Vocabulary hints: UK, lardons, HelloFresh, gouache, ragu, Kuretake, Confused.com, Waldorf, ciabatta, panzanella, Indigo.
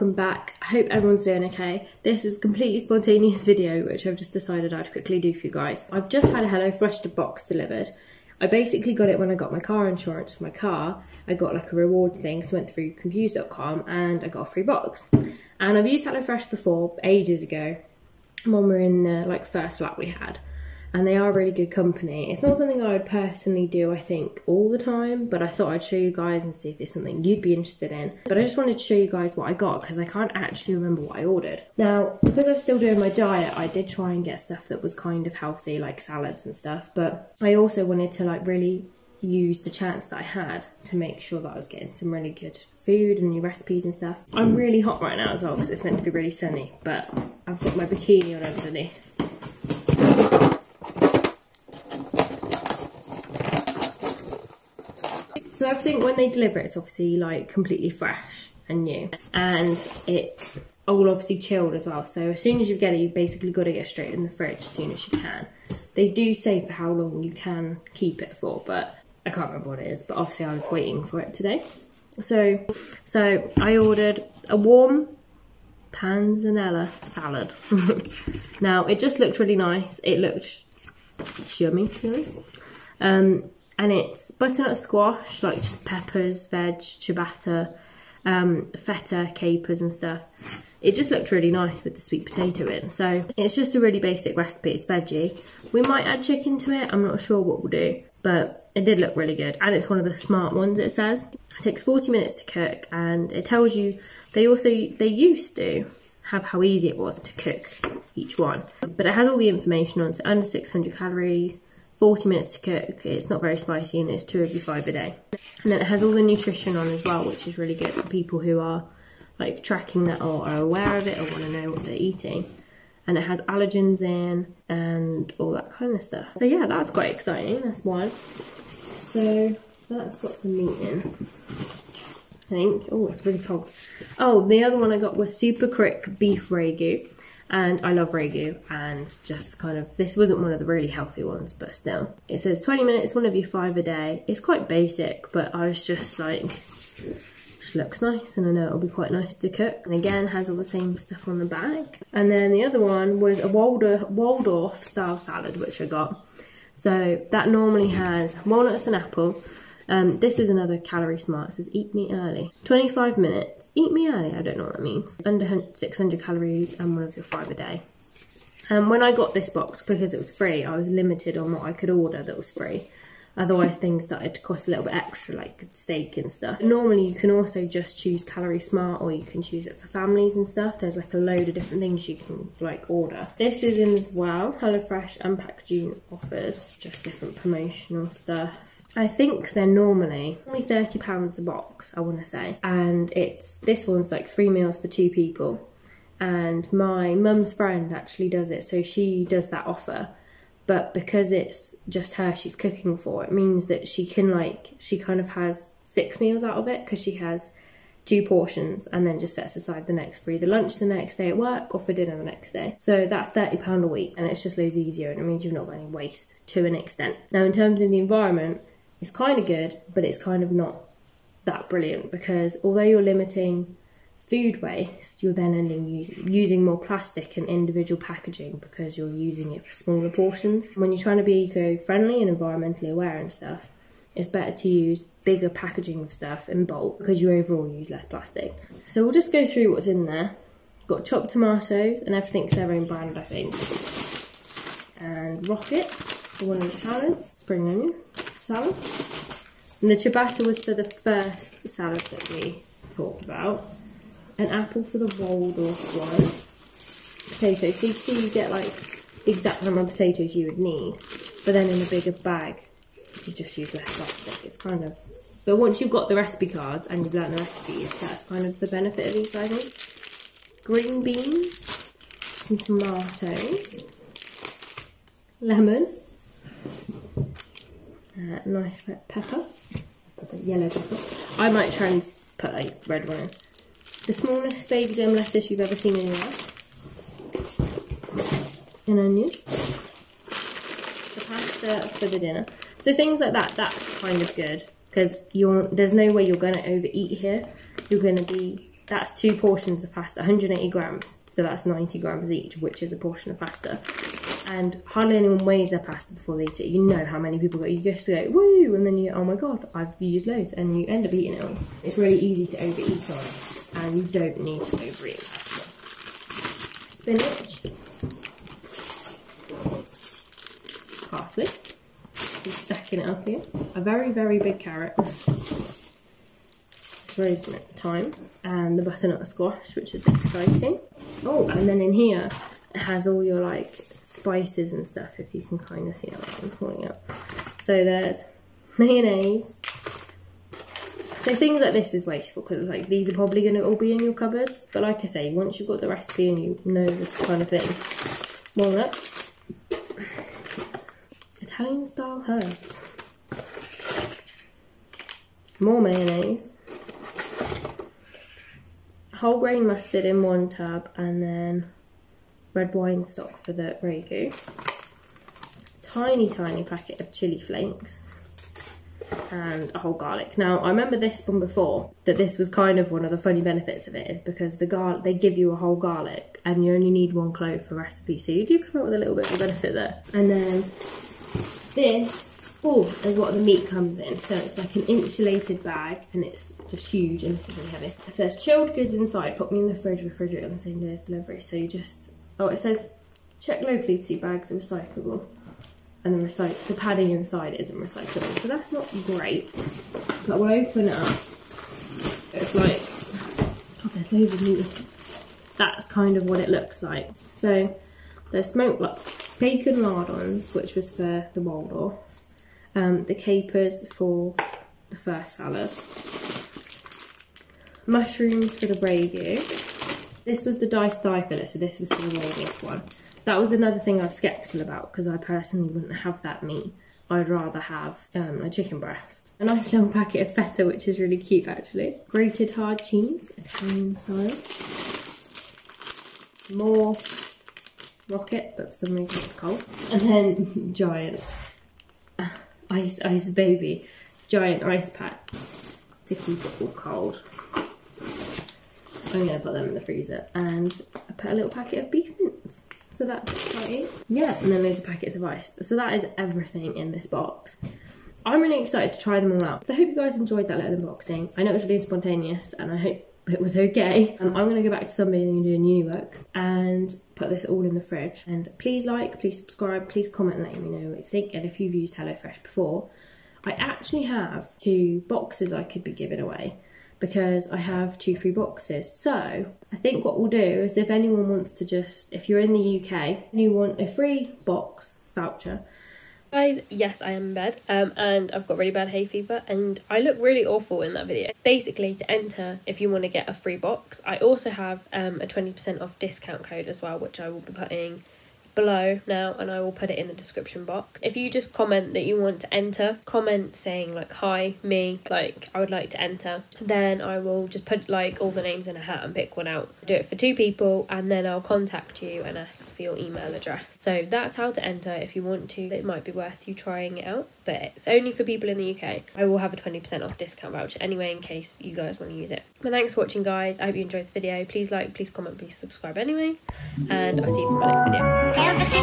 welcome back. I hope everyone's doing okay. This is a completely spontaneous video which I've just decided I'd quickly do for you guys. I've just had a HelloFresh box delivered. I basically got it when I got my car insurance for my car. I got like a rewards thing, so I went through Confused.com and I got a free box. And I've used HelloFresh before, ages ago, when we were in the first flat we had. And they are a really good company. It's not something I would personally do, I think, all the time, but I thought I'd show you guys and see if it's something you'd be interested in. But I just wanted to show you guys what I got, because I can't actually remember what I ordered. Now, because I'm still doing my diet, I did try and get stuff that was kind of healthy, like salads and stuff, but I also wanted to really use the chance that I had to make sure that I was getting some really good food and new recipes and stuff. I'm really hot right now as well, because it's meant to be really sunny, but I've got my bikini on underneath. So everything, when they deliver, it's obviously completely fresh and new. And it's all obviously chilled as well. So as soon as you get it, you basically got to get straight in the fridge as soon as you can. They do say for how long you can keep it for, but I can't remember what it is. But obviously I was waiting for it today. So I ordered a warm panzanella salad. Now, it just looked really nice. It looked yummy, to be honest. And it's butternut squash, just peppers, veg, ciabatta, feta, capers and stuff. It just looked really nice with the sweet potato in. So it's just a really basic recipe, it's veggie. We might add chicken to it, I'm not sure what we'll do, but it did look really good. And it's one of the smart ones, it says. It takes 40 minutes to cook, and it tells you, they used to have how easy it was to cook each one. But it has all the information on, so under 600 calories, 40 minutes to cook, it's not very spicy, and it's 2 of your 5 a day. And then it has all the nutrition on as well, which is really good for people who are tracking that or are aware of it or want to know what they're eating. And it has allergens in and all that kind of stuff. So yeah, that's quite exciting, that's one. So that's got the meat in, I think. Oh, it's really cold. Oh, the other one I got was super quick beef ragu. And I love ragu, and just this wasn't one of the really healthy ones, but still. It says 20 minutes, 1 of your 5 a day. It's quite basic, but I was just just looks nice, and I know it'll be quite nice to cook. And again, has all the same stuff on the back. And then the other one was a Waldorf style salad, which I got. So that normally has walnuts and apple. This is another calorie smart. It says eat me early. 25 minutes. Eat me early. I don't know what that means. Under 600 calories and 1 of your 5 a day. When I got this box, because it was free, I was limited on what I could order that was free. Otherwise, things started to cost a little bit extra, like steak and stuff. Normally, you can also just choose calorie smart, or you can choose it for families and stuff. There's a load of different things you can order. This is in as well, HelloFresh and packaging offers, just different promotional stuff. I think they're normally only £30 a box, I want to say. And it's, this one's 3 meals for 2 people. And my mum's friend actually does it, so she does that offer. But because it's just her she's cooking for, it means that she can she has 6 meals out of it, because she has 2 portions and then just sets aside the next for either lunch the next day at work or for dinner the next day. So that's £30 a week, and it's just loads easier, and it means you've not got any waste to an extent. Now, in terms of the environment, it's kind of good, but it's kind of not that brilliant, because although you're limiting food waste, you're then ending using more plastic and individual packaging, because you're using it for smaller portions. When you're trying to be eco-friendly and environmentally aware and stuff, it's better to use bigger packaging of stuff in bulk, because you overall use less plastic. So we'll just go through what's in there. Got chopped tomatoes, and everything's their own brand, I think. And rocket for one of the salads, spring onion salad. And the ciabatta was for the first salad that we talked about. An apple for the Waldorf one. Potatoes. So you see you get the exact amount of potatoes you would need, but then in a bigger bag you just use less plastic. It's but once you've got the recipe cards and you've learned the recipes, that's the benefit of these, I think. Green beans, some tomatoes, lemon, nice red pepper, yellow pepper. I might try and put a red one in. The smallest baby gem lettuce you've ever seen in your life. An onion. The pasta for the dinner. So things like that, that's good, because there's no way you're going to overeat here. You're going to be That's two portions of pasta, 180 grams. So that's 90 grams each, which is a portion of pasta. And hardly anyone weighs their pasta before they eat it. You know how many people go, you just go, woo, and then you, oh my God, I've used loads, and you end up eating it all. It's really easy to overeat on, and you don't need to overeat pasta. Spinach. Parsley. Just stacking it up here. A very, very big carrot. Rosemary, thyme, and the butternut squash, which is exciting. Oh, and then in here it has all your like spices and stuff, if you can kind of see that I'm pointing out. So there's mayonnaise. So things like this is wasteful, because like these are probably going to all be in your cupboards, but like I say, once you've got the recipe and you know this kind of thing. Walnut, Italian style herbs, more mayonnaise, whole grain mustard in one tub, and then red wine stock for the ragu. Tiny packet of chilli flakes and a whole garlic. Now I remember this one before, that this was kind of one of the funny benefits of it, is because the they give you a whole garlic and you only need one clove for recipe, so you do come up with a little bit of a benefit there. And then this is what the meat comes in. So it's like an insulated bag, and it's just huge and it's really heavy. It says chilled goods inside, put me in the fridge, refrigerate on the same day as delivery. So you just, oh, it says check locally to see bags are recyclable, and the padding inside isn't recyclable. So that's not great. But we'll open it up. It's like, God, there's loads of meat. That's kind of what it looks like. So there's smoked bacon lardons, which was for the Waldorf. The capers for the first salad, mushrooms for the ragu. This was the diced thigh fillet, so this was for the Waldorf one. That was another thing I was sceptical about, because I personally wouldn't have that meat. I'd rather have a chicken breast. A nice little packet of feta, which is really cute actually. Grated hard cheese, Italian style. More rocket, but for some reason it's cold. And then giant giant ice pack to keep it all cold. I'm gonna put them in the freezer, and I put a little packet of beef mince, so that's exciting. Yeah, and then loads of packets of ice. So that is everything in this box. I'm really excited to try them all out. I hope you guys enjoyed that little unboxing. I know it was really spontaneous, and I hope it was okay. I'm gonna go back to somebody and do uni work and put this all in the fridge. And please like, please subscribe, please comment and let me know what you think, and if you've used HelloFresh before. I actually have 2 boxes I could be giving away, because I have 2 free boxes. So I think what we'll do is, if anyone wants to just, if you're in the UK and you want a free box voucher. Guys, yes, I am in bed, and I've got really bad hay fever, and I look really awful in that video. Basically, to enter, if you want to get a free box, I also have a 20% off discount code as well, which I will be putting below now, and I will put it in the description box. If you just comment that you want to enter, comment saying like, hi, me, like I would like to enter, then I will just put like all the names in a hat and pick one out. Do it for 2 people, and then I'll contact you and ask for your email address. So that's how to enter if you want to. It might be worth you trying it out, but it's only for people in the UK. I will have a 20% off discount voucher anyway, in case you guys want to use it. But thanks for watching, guys. I hope you enjoyed this video. Please like, please comment, please subscribe anyway, and I'll see you for my next video.